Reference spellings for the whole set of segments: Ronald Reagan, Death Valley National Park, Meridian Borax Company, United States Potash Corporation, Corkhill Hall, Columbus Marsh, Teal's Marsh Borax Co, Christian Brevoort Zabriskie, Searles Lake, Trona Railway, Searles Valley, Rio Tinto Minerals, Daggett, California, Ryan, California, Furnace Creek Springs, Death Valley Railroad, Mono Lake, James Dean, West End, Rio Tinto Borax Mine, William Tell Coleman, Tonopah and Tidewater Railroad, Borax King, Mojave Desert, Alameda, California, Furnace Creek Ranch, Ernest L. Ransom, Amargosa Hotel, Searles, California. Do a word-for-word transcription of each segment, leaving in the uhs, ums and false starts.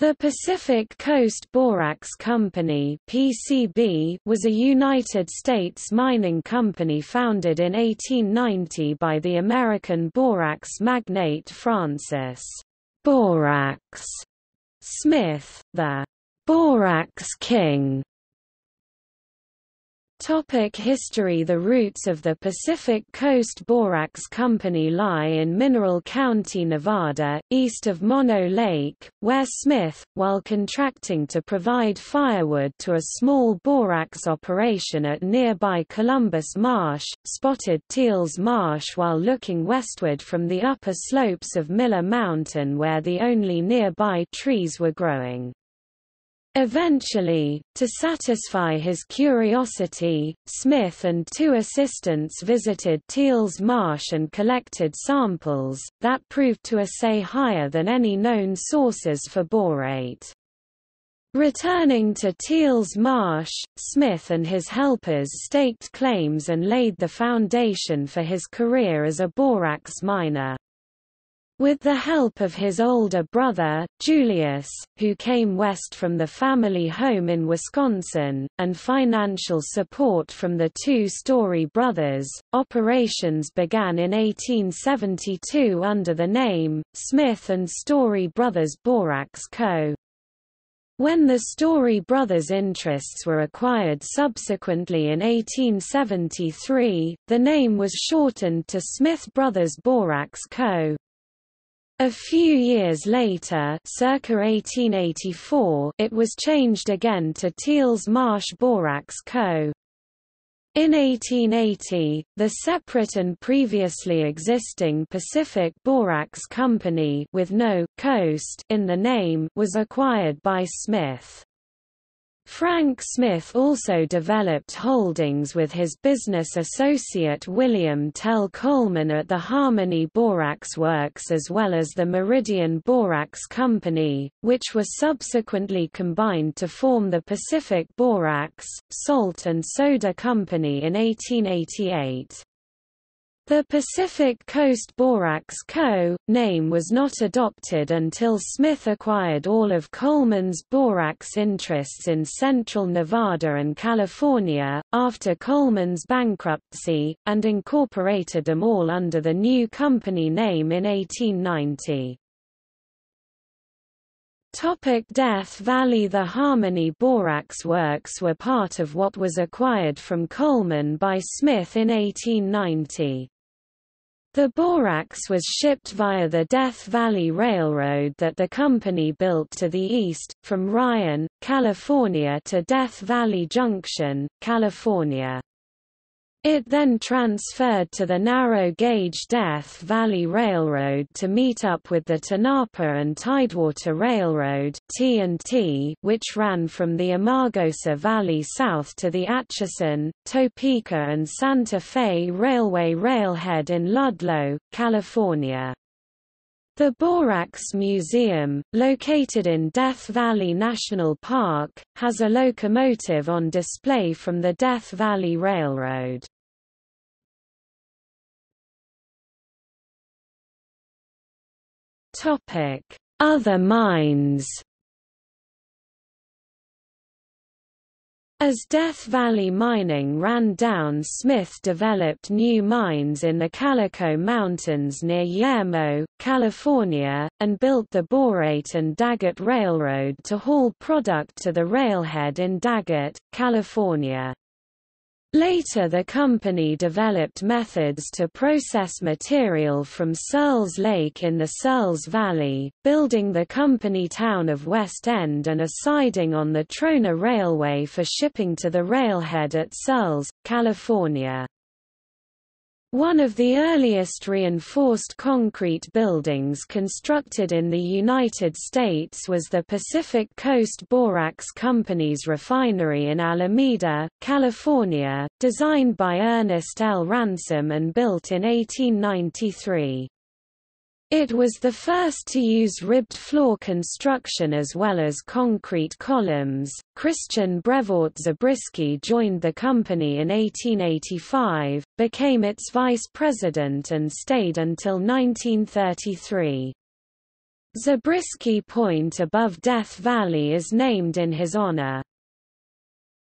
The Pacific Coast Borax Company (P C B) was a United States mining company founded in eighteen ninety by the American borax magnate Francis "Borax" Smith, the "Borax King". Topic history. The roots of the Pacific Coast Borax Company lie in Mineral County, Nevada, east of Mono Lake, where Smith, while contracting to provide firewood to a small borax operation at nearby Columbus Marsh, spotted Teal's Marsh while looking westward from the upper slopes of Miller Mountain where the only nearby trees were growing. Eventually, to satisfy his curiosity, Smith and two assistants visited Teal's Marsh and collected samples, that proved to assay higher than any known sources for borate. Returning to Teal's Marsh, Smith and his helpers staked claims and laid the foundation for his career as a borax miner. With the help of his older brother, Julius, who came west from the family home in Wisconsin, and financial support from the two Story brothers, operations began in eighteen seventy-two under the name, Smith and Story Brothers Borax Co. When the Story brothers' interests were acquired subsequently in eighteen seventy-three, the name was shortened to Smith Brothers Borax Co. A few years later, circa eighteen eighty-four, it was changed again to Teal's Marsh Borax Co. In eighteen eighty, the separate and previously existing Pacific Borax Company with no coast in the name was acquired by Smith. Frank Smith also developed holdings with his business associate William Tell Coleman at the Harmony Borax Works as well as the Meridian Borax Company, which were subsequently combined to form the Pacific Borax, Salt and Soda Company in eighteen eighty-eight. The Pacific Coast Borax Co. name was not adopted until Smith acquired all of Coleman's borax interests in central Nevada and California, after Coleman's bankruptcy, and incorporated them all under the new company name in eighteen ninety. Death Valley. The Harmony Borax Works were part of what was acquired from Coleman by Smith in eighteen ninety. The borax was shipped via the Death Valley Railroad that the company built to the east, from Ryan, California to Death Valley Junction, California. It then transferred to the narrow-gauge Death Valley Railroad to meet up with the Tonopah and Tidewater Railroad (T and T), which ran from the Amargosa Valley south to the Atchison, Topeka and Santa Fe Railway railhead in Ludlow, California. The Borax Museum, located in Death Valley National Park, has a locomotive on display from the Death Valley Railroad. Other mines. As Death Valley mining ran down, Smith developed new mines in the Calico Mountains near Yermo, California, and built the Borate and Daggett Railroad to haul product to the railhead in Daggett, California. Later the company developed methods to process material from Searles Lake in the Searles Valley, building the company town of West End and a siding on the Trona Railway for shipping to the railhead at Searles, California. One of the earliest reinforced concrete buildings constructed in the United States was the Pacific Coast Borax Company's refinery in Alameda, California, designed by Ernest L. Ransom and built in eighteen ninety-three. It was the first to use ribbed floor construction as well as concrete columns. Christian Brevoort Zabriskie joined the company in eighteen eighty-five, became its vice president and stayed until nineteen thirty-three. Zabriskie Point above Death Valley is named in his honor.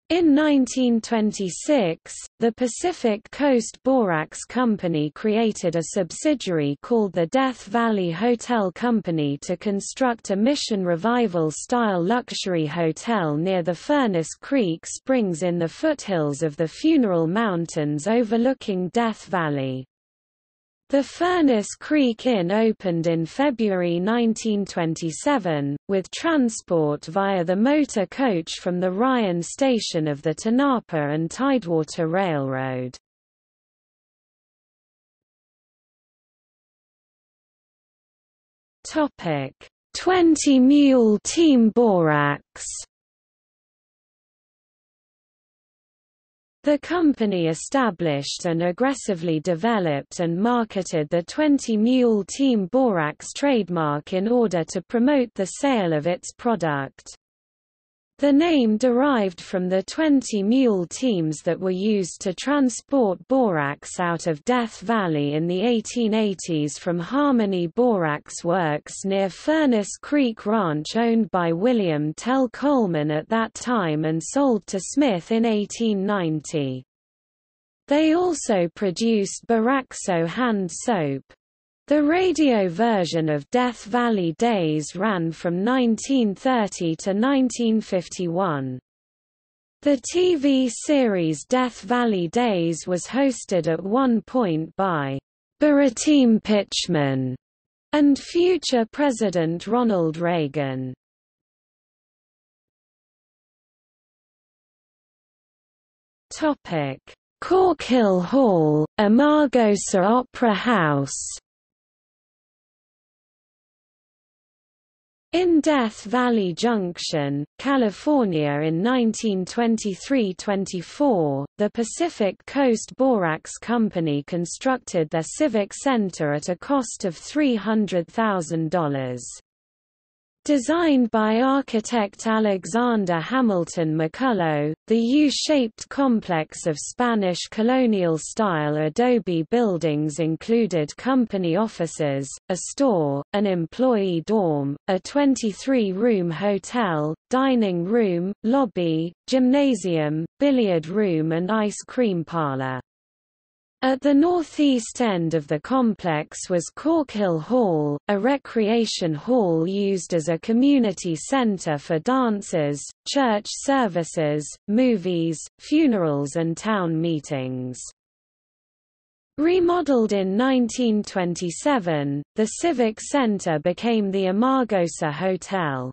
In nineteen twenty-six, the Pacific Coast Borax Company created a subsidiary called the Death Valley Hotel Company to construct a Mission Revival-style luxury hotel near the Furnace Creek Springs in the foothills of the Funeral Mountains overlooking Death Valley. The Furnace Creek Inn opened in February nineteen twenty-seven, with transport via the motor coach from the Ryan station of the Tonopah and Tidewater Railroad. twenty Mule Team Borax. The company established and aggressively developed and marketed the twenty Mule Team Borax trademark in order to promote the sale of its product. The name derived from the twenty mule teams that were used to transport borax out of Death Valley in the eighteen eighties from Harmony Borax Works near Furnace Creek Ranch, owned by William Tell Coleman at that time and sold to Smith in eighteen ninety. They also produced Boraxo hand soap. The radio version of Death Valley Days ran from nineteen thirty to nineteen fifty-one. The T V series Death Valley Days was hosted at one point by Borateam Pitchman and future President Ronald Reagan. Corkhill Hall, Amargosa Opera House. In Death Valley Junction, California in nineteen twenty-three twenty-four, the Pacific Coast Borax Company constructed their Civic Center at a cost of three hundred thousand dollars. Designed by architect Alexander Hamilton McCullough, the U-shaped complex of Spanish colonial-style adobe buildings included company offices, a store, an employee dorm, a twenty-three room hotel, dining room, lobby, gymnasium, billiard room and ice cream parlor. At the northeast end of the complex was Corkhill Hall, a recreation hall used as a community center for dances, church services, movies, funerals and town meetings. Remodeled in nineteen twenty-seven, the Civic Center became the Amargosa Hotel.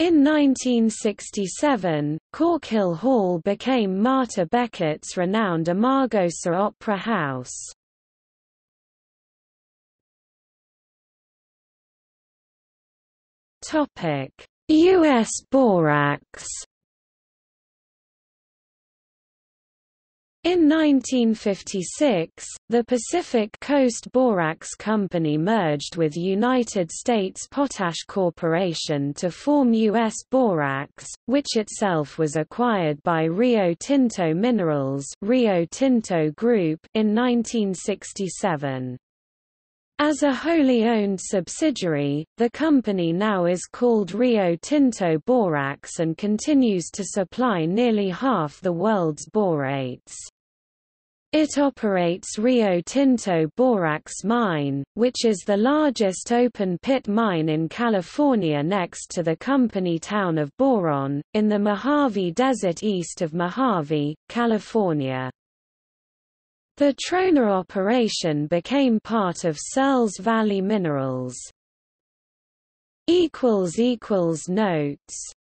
In nineteen sixty-seven, Corkhill Hall became Marta Beckett's renowned Amargosa Opera House. U S Borax. In nineteen fifty-six, the Pacific Coast Borax Company merged with United States Potash Corporation to form U S Borax, which itself was acquired by Rio Tinto Minerals Rio Tinto Group in nineteen sixty-seven. As a wholly owned subsidiary, the company now is called Rio Tinto Borax and continues to supply nearly half the world's borates. It operates Rio Tinto Borax Mine, which is the largest open-pit mine in California next to the company town of Boron, in the Mojave Desert east of Mojave, California. The Trona operation became part of Searles Valley Minerals. Notes